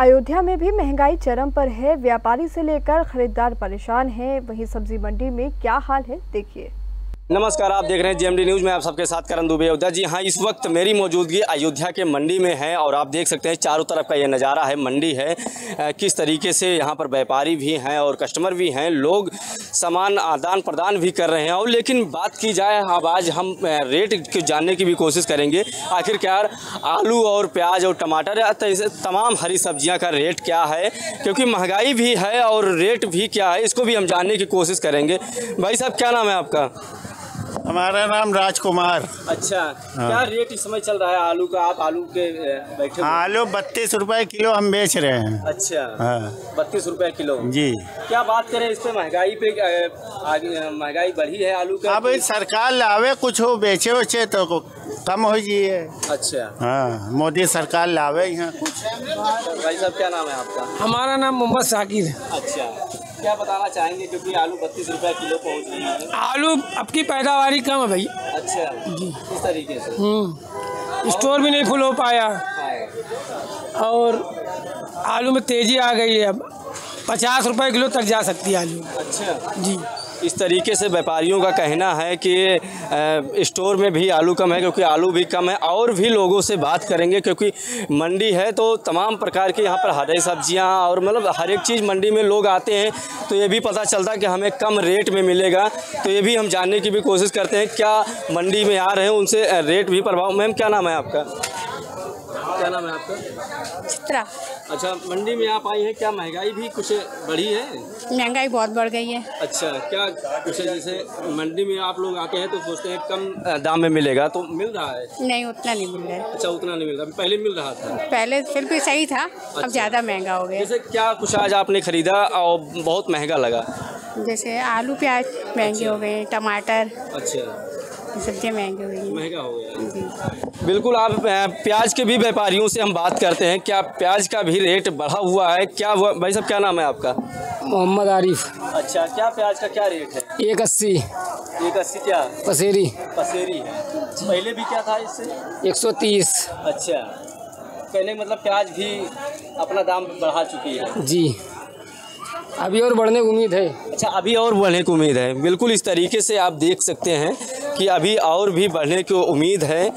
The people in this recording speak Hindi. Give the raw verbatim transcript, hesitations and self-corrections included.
अयोध्या में भी महंगाई चरम पर है, व्यापारी से लेकर खरीदार परेशान हैं। वहीं सब्जी मंडी में क्या हाल है देखिए। नमस्कार, आप देख रहे हैं जेएमडी न्यूज़ में, आप सबके साथ करण दुबे। अयोध्या जी हाँ, इस वक्त मेरी मौजूदगी अयोध्या के मंडी में है और आप देख सकते हैं चारों तरफ का ये नज़ारा है, मंडी है। किस तरीके से यहाँ पर व्यापारी भी हैं और कस्टमर भी हैं, लोग सामान आदान प्रदान भी कर रहे हैं। और लेकिन बात की जाए, अब आज हम रेट को जानने की भी कोशिश करेंगे, आखिरकार आलू और प्याज और टमाटर तमाम हरी सब्जियाँ का रेट क्या है, क्योंकि महंगाई भी है और रेट भी क्या है, इसको भी हम जानने की कोशिश करेंगे। भाई साहब, क्या नाम है आपका? हमारा नाम राजकुमार। अच्छा, क्या रेट इस समय चल रहा है आलू का? आप आलू के बैठे? आलू बत्तीस रुपए किलो हम बेच रहे हैं। अच्छा, बत्तीस रुपए किलो जी। क्या बात करें इस पे, महंगाई पे महंगाई बढ़ी है आलू का? अब सरकार लावे कुछ हो, बेचे उचे तो कम हो जाए। अच्छा, हाँ, मोदी सरकार लावे यहाँ कुछ। भाई साहब, क्या नाम है आपका? हमारा नाम मोहम्मद साकिब है। अच्छा, क्या बताना चाहेंगे, क्योंकि आलू बत्तीस रुपए किलो पहुंच रही है? आलू अब की पैदावारी कम है भाई। अच्छा जी, इस तरीके से हम्म स्टोर भी नहीं फुल हो पाया और आलू में तेजी आ गई है, अब पचास रुपए किलो तक जा सकती है आलू। अच्छा जी, इस तरीके से व्यापारियों का कहना है कि स्टोर में भी आलू कम है, क्योंकि आलू भी कम है। और भी लोगों से बात करेंगे, क्योंकि मंडी है तो तमाम प्रकार के यहाँ पर हरी सब्जियाँ और मतलब हर एक चीज़ मंडी में लोग आते हैं, तो ये भी पता चलता है कि हमें कम रेट में मिलेगा, तो ये भी हम जानने की भी कोशिश करते हैं। क्या मंडी में आ रहे हैं उनसे रेट भी प्रभाव। मैम, क्या नाम है आपका? क्या नाम है आपका? चित्रा। अच्छा, मंडी में आप आई हैं, क्या महंगाई भी कुछ बढ़ी है? महंगाई बहुत बढ़ गई है। अच्छा, क्या कुछ जैसे मंडी में आप लोग आते हैं तो सोचते हैं कम दाम में मिलेगा, तो मिल रहा है? नहीं, उतना नहीं मिल रहा है। अच्छा, उतना नहीं मिल रहा, पहले मिल रहा था? पहले फिर भी सही था। अच्छा, अब ज्यादा महंगा हो गया। जैसे क्या कुछ आज आपने खरीदा और बहुत महंगा लगा? जैसे आलू प्याज महंगे हो गए, टमाटर। अच्छा, सब्जियाँ महंगी हो गई, महंगा हो गया। बिल्कुल, आप प्याज के भी व्यापारियों से हम बात करते हैं, क्या प्याज का भी रेट बढ़ा हुआ है? क्या हुआ? भाई साहब, क्या नाम है आपका? मोहम्मद आरिफ। अच्छा, क्या प्याज का क्या रेट है? एक अस्सी। एक अस्सी क्या? पसेरी। पसेरी है। पहले भी क्या था इससे? एक सौ तीस। अच्छा, पहले मतलब प्याज भी अपना दाम बढ़ा चुकी है जी, अभी और बढ़ने की उम्मीद है। अच्छा, अभी और बढ़ने की उम्मीद है। बिल्कुल, इस तरीके से आप देख सकते हैं कि अभी और भी बढ़ने की उम्मीद है।